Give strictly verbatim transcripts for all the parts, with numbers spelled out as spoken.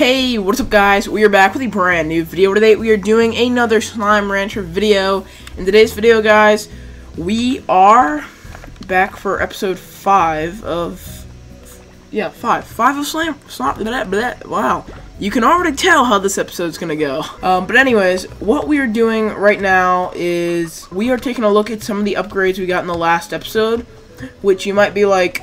Hey, what's up guys? We are back with a brand new video. Today we are doing another Slime Rancher video. In today's video, guys, we are back for episode five of yeah, five. Five of Slime Slime blah, blah, blah. Wow. You can already tell how this episode's gonna go. Um, but anyways, what we are doing right now is we are taking a look at some of the upgrades we got in the last episode, which you might be like,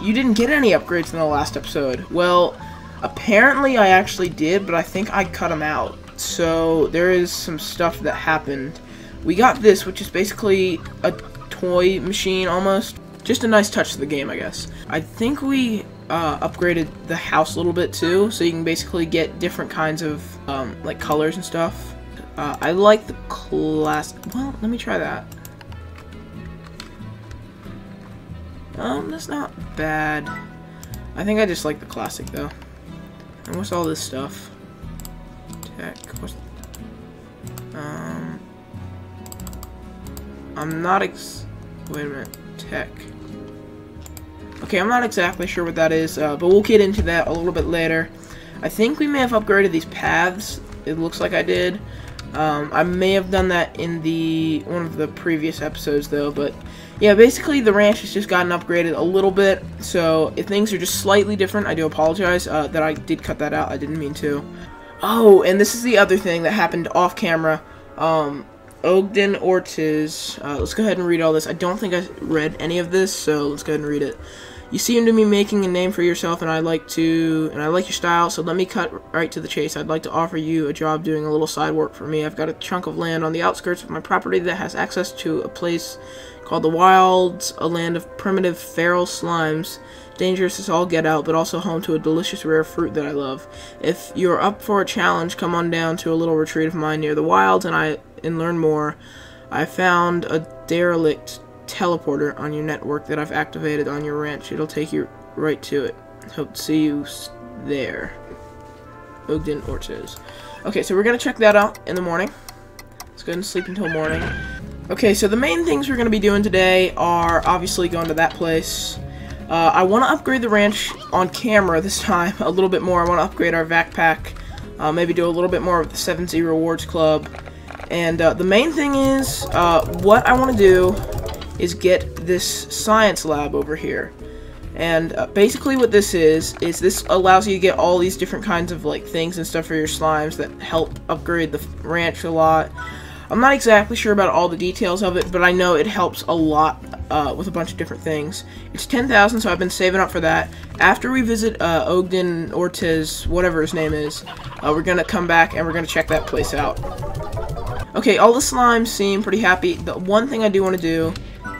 you didn't get any upgrades in the last episode. Well, apparently I actually did, but I think I cut them out. So there is some stuff that happened. We got this, which is basically a toy machine almost. Just a nice touch to the game, I guess. I think we uh, upgraded the house a little bit too, so you can basically get different kinds of um, like colors and stuff. Uh, I like the class. Well, let me try that. Um, that's not bad. I think I just like the classic though. And what's all this stuff? Tech. What's um? I'm not ex. Wait a minute. Tech. Okay, I'm not exactly sure what that is, uh, but we'll get into that a little bit later. I think we may have upgraded these paths. It looks like I did. Um, I may have done that in the one of the previous episodes though, but yeah, basically the ranch has just gotten upgraded a little bit, so if things are just slightly different, I do apologize uh, that I did cut that out. I didn't mean to. Oh, and this is the other thing that happened off camera. Um, Ogden Ortiz. Uh, let's go ahead and read all this. I don't think I read any of this, so let's go ahead and read it. You seem to be making a name for yourself, and I like to, and I like your style, so let me cut right to the chase. I'd like to offer you a job doing a little side work for me. I've got a chunk of land on the outskirts of my property that has access to a place called the Wilds, a land of primitive feral slimes, dangerous as all get out, but also home to a delicious rare fruit that I love. If you're up for a challenge, come on down to a little retreat of mine near the Wilds, and I and learn more. I found a derelict teleporter on your network that I've activated on your ranch. It'll take you right to it. Hope to see you there. Ogden Ortiz. Okay, so we're gonna check that out in the morning. Let's go ahead and sleep until morning. Okay, so the main things we're gonna be doing today are obviously going to that place. Uh, I want to upgrade the ranch on camera this time a little bit more. I want to upgrade our vac pack. Uh, maybe do a little bit more with the seven Z Rewards Club. And uh, the main thing is uh, what I want to do is get this science lab over here. And uh, basically what this is, is this allows you to get all these different kinds of like things and stuff for your slimes that help upgrade the ranch a lot. I'm not exactly sure about all the details of it, but I know it helps a lot uh, with a bunch of different things. It's ten thousand, so I've been saving up for that. After we visit uh, Ogden Ortiz, whatever his name is, uh, we're gonna come back and we're gonna check that place out. Okay, all the slimes seem pretty happy. The one thing I do want to do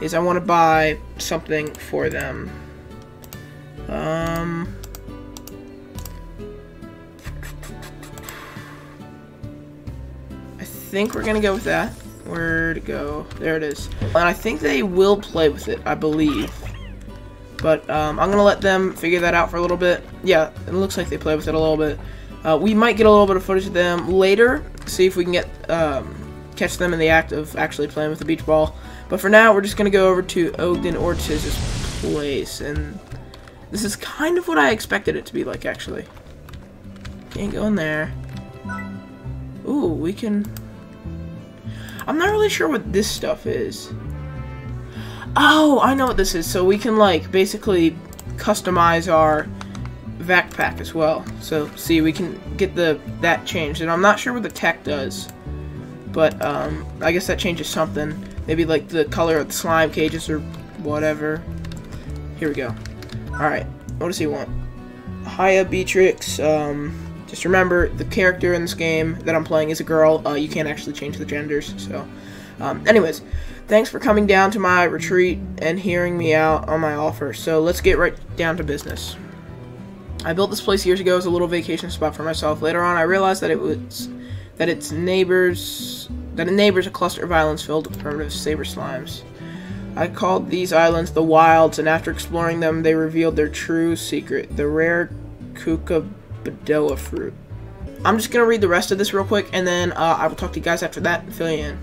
is I want to buy something for them. Um, I think we're going to go with that. Where'd it go? There it is. And I think they will play with it, I believe. But um, I'm going to let them figure that out for a little bit. Yeah, it looks like they play with it a little bit. Uh, we might get a little bit of footage of them later. See if we can get um, catch them in the act of actually playing with the beach ball. But for now, we're just going to go over to Ogden Ortiz's place, and this is kind of what I expected it to be like, actually. Can't go in there. Ooh, we can... I'm not really sure what this stuff is. Oh, I know what this is. So we can, like, basically customize our vac pack as well. So, see, we can get the that changed, and I'm not sure what the tech does. But, um, I guess that changes something. Maybe like the color of the slime cages or whatever. Here we go. Alright, what does he want? Hiya Beatrix. Um, just remember, the character in this game that I'm playing is a girl. Uh, you can't actually change the genders, so. Um, anyways, thanks for coming down to my retreat and hearing me out on my offer. So let's get right down to business. I built this place years ago as a little vacation spot for myself. Later on, I realized that it was that its neighbors... that neighbors a cluster of islands filled with primitive saber slimes. I called these islands the Wilds, and after exploring them, they revealed their true secret, the rare kookaboo fruit. I'm just going to read the rest of this real quick, and then uh, I will talk to you guys after that and fill you in.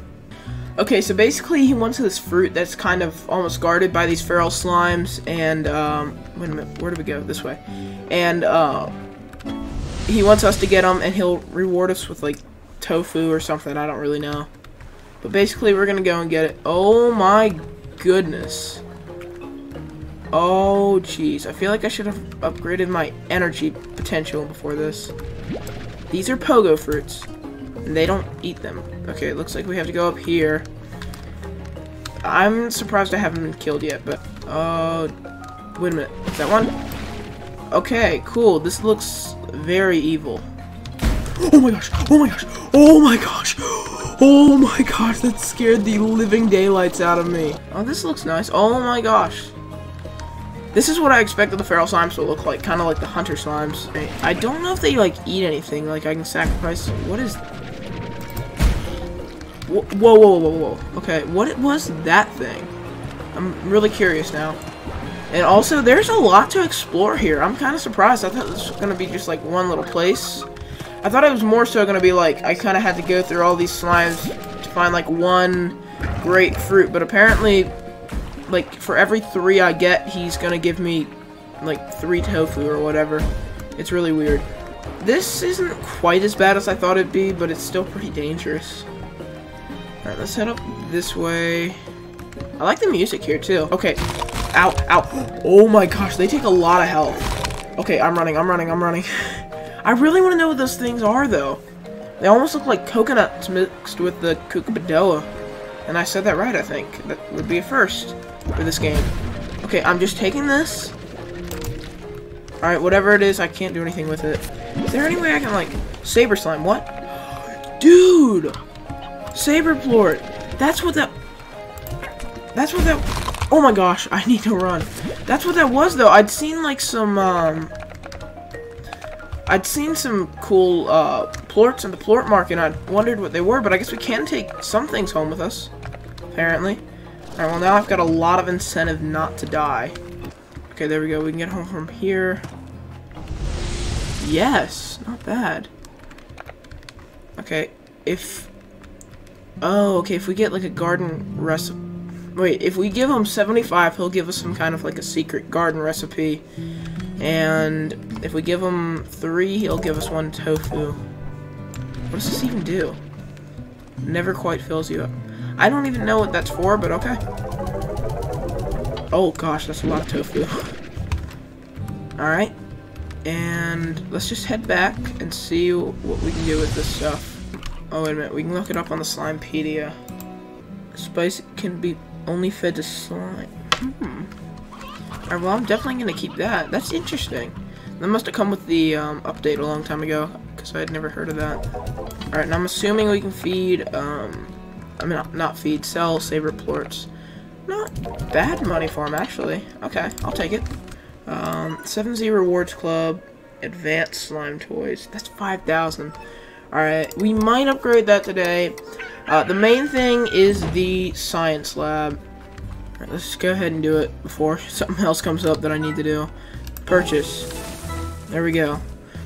Okay, so basically he wants this fruit that's kind of almost guarded by these feral slimes, and, um, wait a minute, where do we go? This way. And, uh, he wants us to get them, and he'll reward us with, like, tofu or something. I don't really know. But basically, we're gonna go and get it. Oh my goodness. Oh, jeez. I feel like I should have upgraded my energy potential before this. These are pogo fruits, and they don't eat them. Okay, it looks like we have to go up here. I'm surprised I haven't been killed yet, but... Oh, uh, wait a minute. Is that one? Okay, cool. This looks very evil. Oh my gosh! Oh my gosh! Oh my gosh! Oh my gosh! That scared the living daylights out of me. Oh, this looks nice. Oh my gosh! This is what I expected the feral slimes to look like, kind of like the hunter slimes. I don't know if they like eat anything. Like I can sacrifice. What is? Whoa! Whoa! Whoa! Whoa! Whoa! Okay, what it was that thing? I'm really curious now. And also, there's a lot to explore here. I'm kind of surprised. I thought this was gonna be just like one little place. I thought it was more so going to be like, I kind of had to go through all these slimes to find like one great fruit, but apparently, like, for every three I get, he's going to give me like three tofu or whatever. It's really weird. This isn't quite as bad as I thought it'd be, but it's still pretty dangerous. Alright, let's head up this way. I like the music here too. Okay. Ow, ow. Oh my gosh, they take a lot of health. Okay, I'm running, I'm running, I'm running. I really want to know what those things are, though. They almost look like coconuts mixed with the kookaboo. And I said that right, I think. That would be a first for this game. Okay, I'm just taking this. Alright, whatever it is, I can't do anything with it. Is there any way I can, like... Saber slime, what? Dude! Saber plort! That's what that... That's what that... Oh my gosh, I need to run. That's what that was, though. I'd seen, like, some, um... I'd seen some cool uh, plorts in the plort market, and I wondered what they were, but I guess we can take some things home with us, apparently. Alright, well now I've got a lot of incentive not to die. Okay, there we go, we can get home from here. Yes, not bad. Okay, if... Oh, okay, if we get like a garden recipe... Wait, if we give him seventy-five, he'll give us some kind of like a secret garden recipe. And if we give him three, he'll give us one tofu. What does this even do? Never quite fills you up. I don't even know what that's for, but okay. Oh gosh, that's a lot of tofu. Alright. And let's just head back and see what we can do with this stuff. Oh, wait a minute. We can look it up on the Slimepedia. Spice can be only fed to slime. Hmm. Alright, well, I'm definitely going to keep that. That's interesting. That must have come with the um, update a long time ago, because I had never heard of that. Alright, and I'm assuming we can feed, um, I mean, not, not feed, sell saber plorts. Not bad money for them, actually. Okay, I'll take it. Um, seven Z Rewards Club, Advanced Slime Toys. That's five thousand. Alright, we might upgrade that today. Uh, the main thing is the science lab. Alright, let's go ahead and do it before something else comes up that I need to do. Purchase. There we go.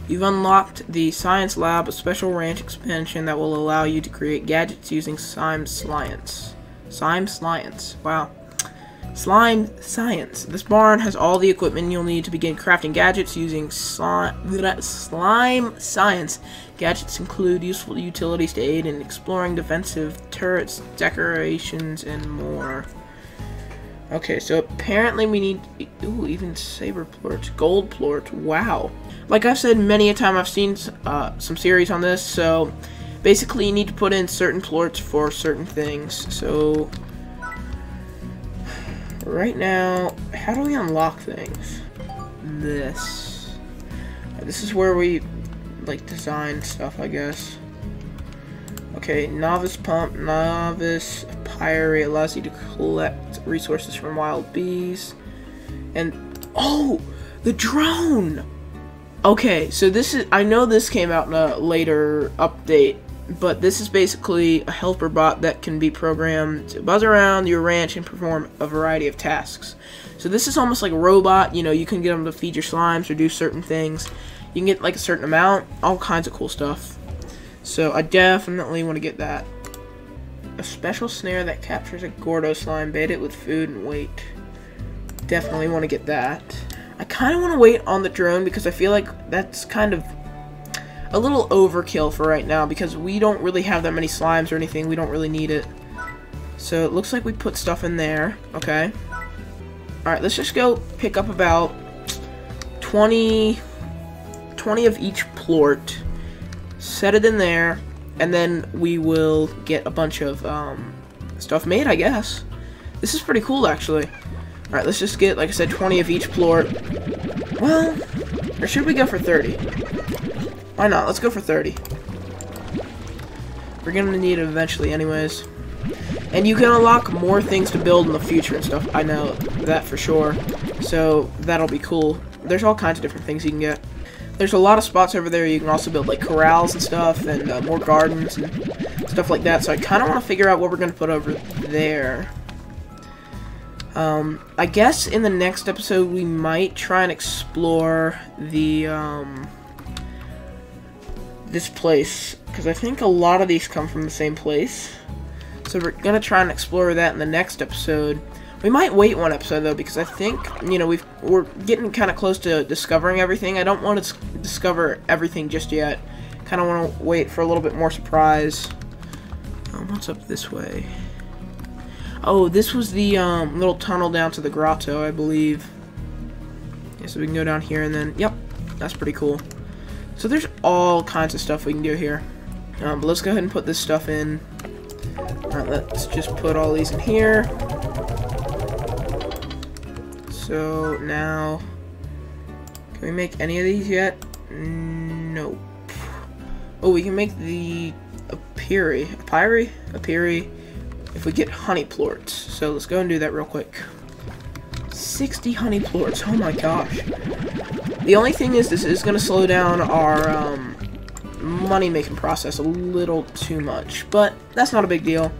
You've unlocked the Science Lab, a special ranch expansion that will allow you to create gadgets using slime science. Slime science. Wow. Slime science. This barn has all the equipment you'll need to begin crafting gadgets using slime, slime science. Gadgets include useful utilities to aid in exploring, defensive turrets, decorations, and more. Okay, so apparently we need, ooh, even saber plorts, gold plorts, wow. Like I've said many a time, I've seen uh, some series on this, so basically you need to put in certain plorts for certain things. So, right now, how do we unlock things? This. This is where we, like, design stuff, I guess. Okay, Novus Pump, Novus Apiary allows you to collect resources from wild bees. And, oh, the drone! Okay, so this is, I know this came out in a later update, but this is basically a helper bot that can be programmed to buzz around your ranch and perform a variety of tasks. So this is almost like a robot, you know, you can get them to feed your slimes or do certain things. You can get like a certain amount, all kinds of cool stuff. So I definitely want to get that. A special snare that captures a Gordo slime, bait it with food and weight. Definitely want to get that. I kind of want to wait on the drone because I feel like that's kind of a little overkill for right now because we don't really have that many slimes or anything. We don't really need it. So it looks like we put stuff in there. Okay. Alright, let's just go pick up about twenty, twenty of each plort. Set it in there. And then we will get a bunch of um, stuff made, I guess. This is pretty cool, actually. Alright, let's just get, like I said, twenty of each plort. Well, or should we go for thirty? Why not? Let's go for thirty. We're gonna need it eventually anyways. And you can unlock more things to build in the future and stuff. I know that for sure. So, that'll be cool. There's all kinds of different things you can get. There's a lot of spots over there you can also build, like, corrals and stuff, and uh, more gardens and stuff like that. So I kind of want to figure out what we're going to put over there. Um, I guess in the next episode we might try and explore the, um, this place. Because I think a lot of these come from the same place. So we're going to try and explore that in the next episode. We might wait one episode, though, because I think, you know, we've, we're getting kind of close to discovering everything. I don't want to discover everything just yet. Kind of want to wait for a little bit more surprise. Um, what's up this way? Oh, this was the um, little tunnel down to the grotto, I believe. Yeah, so we can go down here and then, yep, that's pretty cool. So there's all kinds of stuff we can do here. Um, but let's go ahead and put this stuff in. Alright, let's just put all these in here. So now, can we make any of these yet? Nope. Oh, we can make the apiary, apiary, apiary, if we get honey plorts. So let's go and do that real quick. sixty honey plorts. Oh my gosh. The only thing is, this is going to slow down our um, money-making process a little too much, but that's not a big deal.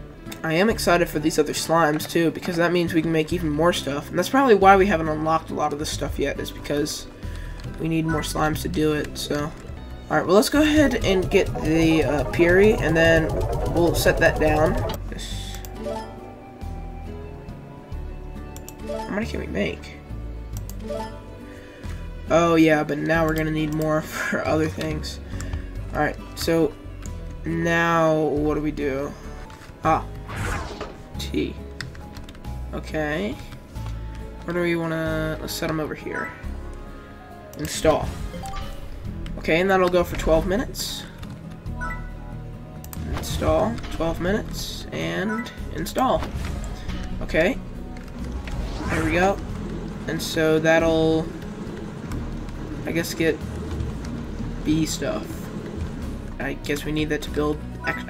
I am excited for these other slimes, too, because that means we can make even more stuff. And that's probably why we haven't unlocked a lot of this stuff yet, is because we need more slimes to do it, so... Alright, well, let's go ahead and get the uh, apiary, and then we'll set that down. How many can we make? Oh, yeah, but now we're gonna need more for other things. Alright, so... now, what do we do? Ah. T. Okay. Where do we want to... let's set them over here. Install. Okay, and that'll go for twelve minutes. Install. twelve minutes. And install. Okay. There we go. And so that'll... I guess get... bee stuff. I guess we need that to build...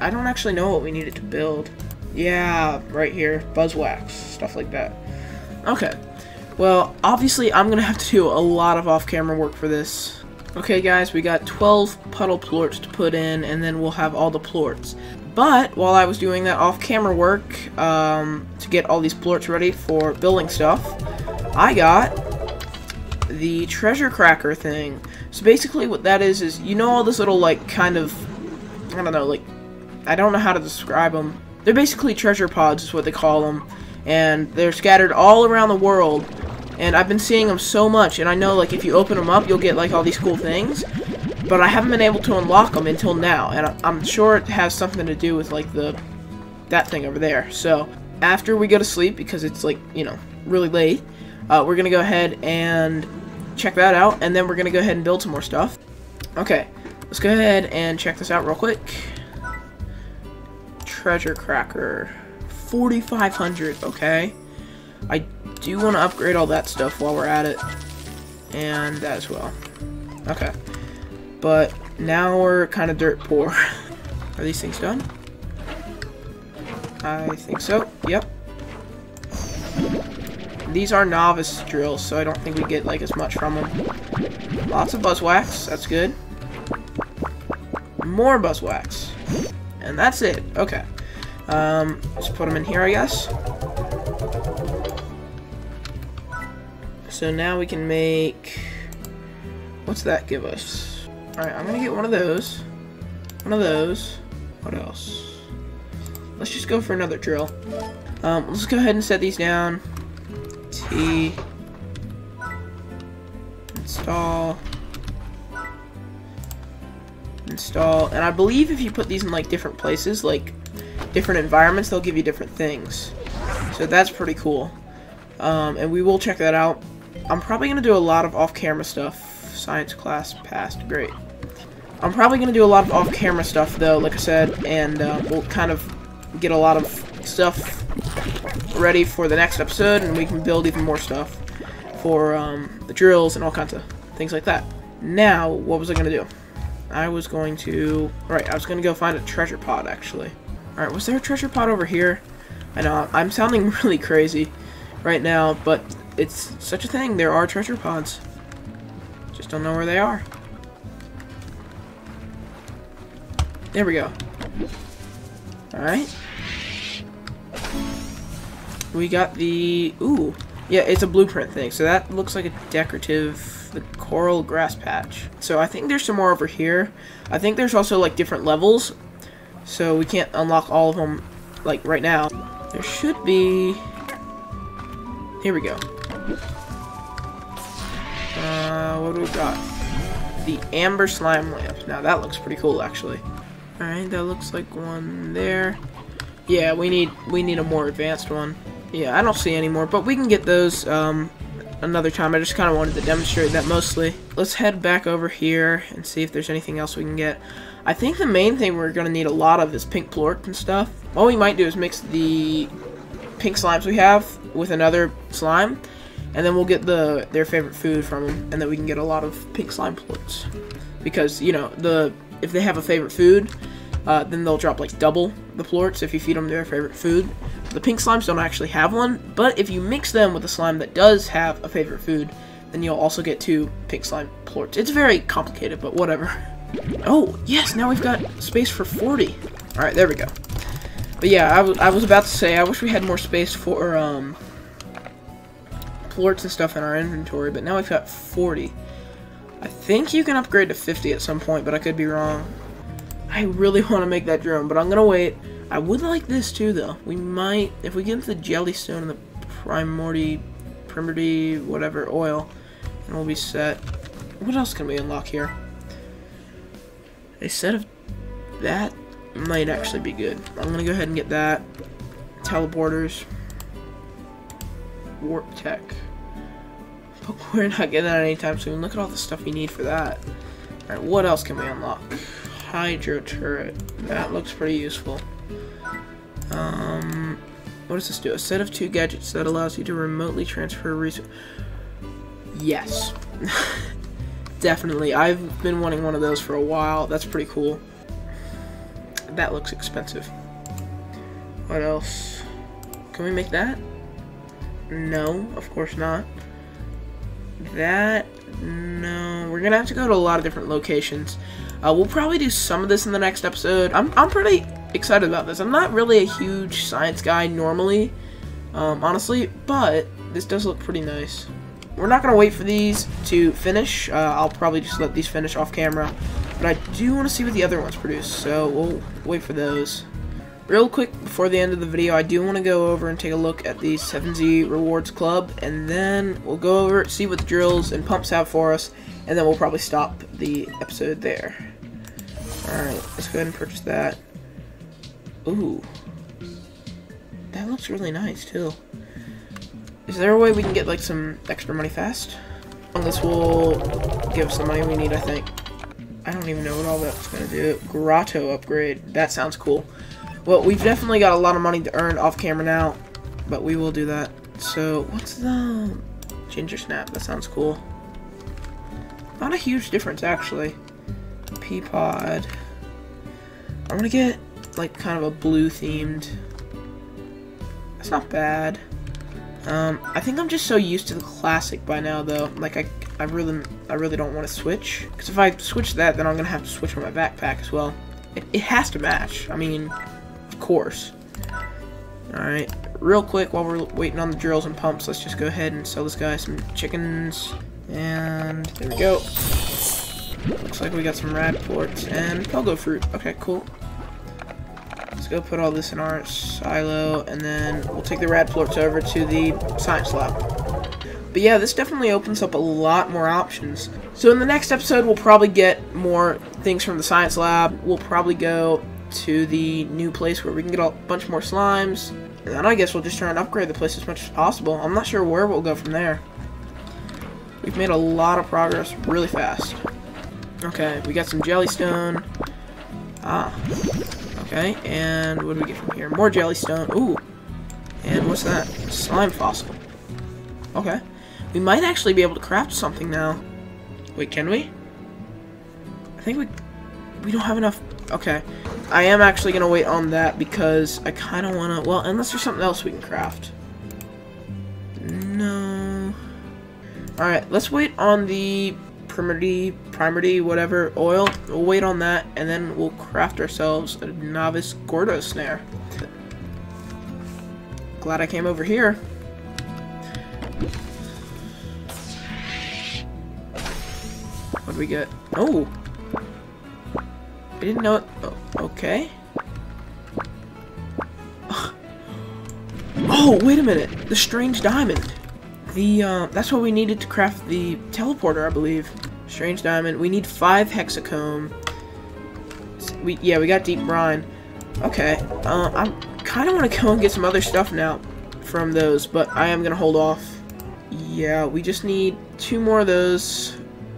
I don't actually know what we need it to build. Yeah, right here, buzzwax, stuff like that. Okay, well, obviously I'm gonna have to do a lot of off-camera work for this. Okay guys, we got twelve puddle plorts to put in, and then we'll have all the plorts. But while I was doing that off-camera work um, to get all these plorts ready for building stuff, I got the treasure cracker thing. So basically what that is is, you know, all this little, like, kind of, I don't know, like, I don't know how to describe them. They're basically treasure pods is what they call them, and they're scattered all around the world, and I've been seeing them so much, and I know, like, if you open them up, you'll get, like, all these cool things, but I haven't been able to unlock them until now, and I I'm sure it has something to do with, like, the that thing over there. So after we go to sleep, because it's, like, you know, really late, uh, we're gonna go ahead and check that out, and then we're gonna go ahead and build some more stuff. Okay, let's go ahead and check this out real quick. Treasure cracker, forty-five hundred. Okay, I do want to upgrade all that stuff while we're at it, and that as well. Okay, but now we're kind of dirt poor. Are these things done? I think so. Yep. These are novice drills, so I don't think we get, like, as much from them. Lots of buzzwax. That's good. More buzzwax, and that's it. Okay. Um, let's put them in here, I guess. So now we can make... what's that give us? Alright, I'm gonna get one of those. One of those. What else? Let's just go for another drill. Um, let's go ahead and set these down. T. Install. install. And I believe if you put these in like different places, like different environments, they'll give you different things. So that's pretty cool. Um, and we will check that out. I'm probably going to do a lot of off-camera stuff. Science class passed. Great. I'm probably going to do a lot of off-camera stuff, though, like I said. And uh, we'll kind of get a lot of stuff ready for the next episode. And we can build even more stuff for um, the drills and all kinds of things like that. Now, what was I going to do? I was going to... Alright, I was going to go find a treasure pod, actually. Alright, was there a treasure pod over here? I know, I'm sounding really crazy right now, but it's such a thing. There are treasure pods. Just don't know where they are. There we go. Alright. We got the... Ooh. Yeah, it's a blueprint thing. So that looks like a decorative... The coral grass patch. So I think there's some more over here. I think there's also, like, different levels. So we can't unlock all of them, like, right now. There should be... Here we go. Uh, what do we got? The Amber Slime Lamp. Now that looks pretty cool, actually. Alright, that looks like one there. Yeah, we need we need a more advanced one. Yeah, I don't see any more, but we can get those um, another time. I just kind of wanted to demonstrate that mostly. Let's head back over here and see if there's anything else we can get. I think the main thing we're going to need a lot of is pink plork and stuff. What we might do is mix the pink slimes we have with another slime, and then we'll get the their favorite food from them, and then we can get a lot of pink slime plorts, because, you know, the if they have a favorite food, uh, then they'll drop like double the plorts if you feed them their favorite food. The pink slimes don't actually have one, but if you mix them with a slime that does have a favorite food, then you'll also get two pink slime plorts. It's very complicated, but whatever. Oh yes, now we've got space for forty. All right, there we go. But yeah, I, w I was about to say, I wish we had more space for um, plorts and stuff in our inventory, but now we've got forty. I think you can upgrade to fifty at some point, but I could be wrong. I really want to make that drone, but I'm going to wait. I would like this too, though. We might, if we get the Jellystone and the Primordy, Primordy, whatever, oil, and we'll be set. What else can we unlock here? A set of that. Might actually be good. I'm gonna go ahead and get that. Teleporters. Warp tech. But we're not getting that anytime soon. Look at all the stuff we need for that. Alright, what else can we unlock? Hydro turret. That looks pretty useful. Um, what does this do? A set of two gadgets that allows you to remotely transfer resources. Yes. Definitely. I've been wanting one of those for a while. That's pretty cool. That looks expensive. What else? Can we make that? No, of course not. That? No. We're gonna have to go to a lot of different locations. Uh, we'll probably do some of this in the next episode. I'm, I'm pretty excited about this. I'm not really a huge science guy normally, um, honestly, but this does look pretty nice. We're not gonna wait for these to finish. Uh, I'll probably just let these finish off camera. But I do want to see what the other ones produce, so we'll wait for those. Real quick, before the end of the video, I do want to go over and take a look at the seven Z Rewards Club, and then we'll go over, see what the drills and pumps have for us, and then we'll probably stop the episode there. Alright, let's go ahead and purchase that. Ooh. That looks really nice, too. Is there a way we can get, like, some extra money fast? This will give us the money we need, I think. I don't even know what all that's going to do. Grotto upgrade. That sounds cool. Well, we've definitely got a lot of money to earn off camera now, but we will do that. So, what's the... Ginger snap. That sounds cool. Not a huge difference, actually. Pea pod. I want to get, like, kind of a blue themed. That's not bad. Um, I think I'm just so used to the classic by now, though. Like, I... I really, I really don't want to switch, because if I switch that, then I'm gonna have to switch my backpack as well. It, it has to match. I mean, of course. All right. Real quick, while we're waiting on the drills and pumps, let's just go ahead and sell this guy some chickens. And there we go. Looks like we got some rad plorts and pogo fruit. Okay, cool. Let's go put all this in our silo, and then we'll take the rad plorts over to the science lab. But yeah, this definitely opens up a lot more options. So in the next episode, we'll probably get more things from the science lab. We'll probably go to the new place where we can get a bunch more slimes. And then I guess we'll just try and upgrade the place as much as possible. I'm not sure where we'll go from there. We've made a lot of progress really fast. Okay, we got some Jellystone. Ah. Okay, and what do we get from here? More Jellystone. Ooh. And what's that? Slime fossil. Okay. We might actually be able to craft something now. Wait, can we? I think we... We don't have enough... Okay. I am actually going to wait on that because I kind of want to... Well, unless there's something else we can craft. No... Alright, let's wait on the Primordy, Primordy, whatever, oil. We'll wait on that, and then we'll craft ourselves a Novus Gordo snare. Glad I came over here. What do we get? Oh! I didn't know it. Oh, okay. Oh, wait a minute! The strange diamond! The, uh, that's what we needed to craft the teleporter, I believe. Strange diamond. We need five hexacomb. We, yeah, we got deep brine. Okay. Uh, I kind of want to go and get some other stuff now from those, but I am going to hold off. Yeah, we just need two more of those.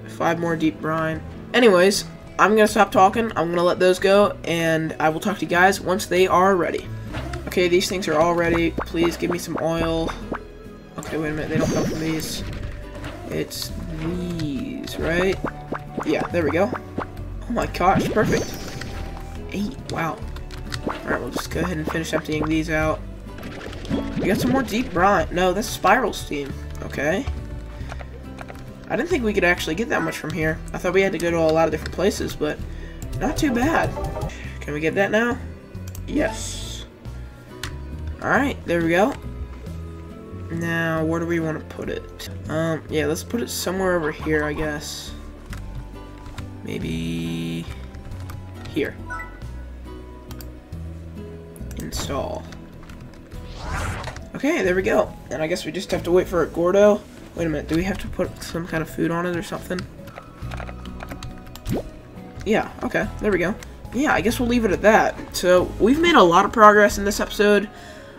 Five more deep brine. Anyways, I'm going to stop talking. I'm going to let those go, and I will talk to you guys once they are ready. Okay, these things are all ready. Please give me some oil. Okay, wait a minute, they don't come from these. It's these, right? Yeah, there we go. Oh my gosh, perfect. Eight, wow. Alright, we'll just go ahead and finish emptying these out. We got some more deep brine. No, that's spiral steam. Okay. I didn't think we could actually get that much from here. I thought we had to go to a lot of different places, but not too bad. Can we get that now? Yes. Alright, there we go. Now, where do we want to put it? Um, yeah, let's put it somewhere over here, I guess. Maybe... here. Install. Okay, there we go. And I guess we just have to wait for a Gordo. Wait a minute, do we have to put some kind of food on it or something? Yeah, okay, there we go. Yeah, I guess we'll leave it at that. So, we've made a lot of progress in this episode.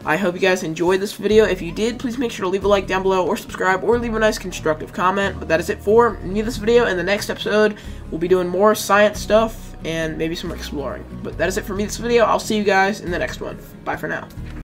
I hope you guys enjoyed this video. If you did, please make sure to leave a like down below or subscribe or leave a nice constructive comment. But that is it for me this video. In the next episode, we'll be doing more science stuff and maybe some exploring. But that is it for me this video. I'll see you guys in the next one. Bye for now.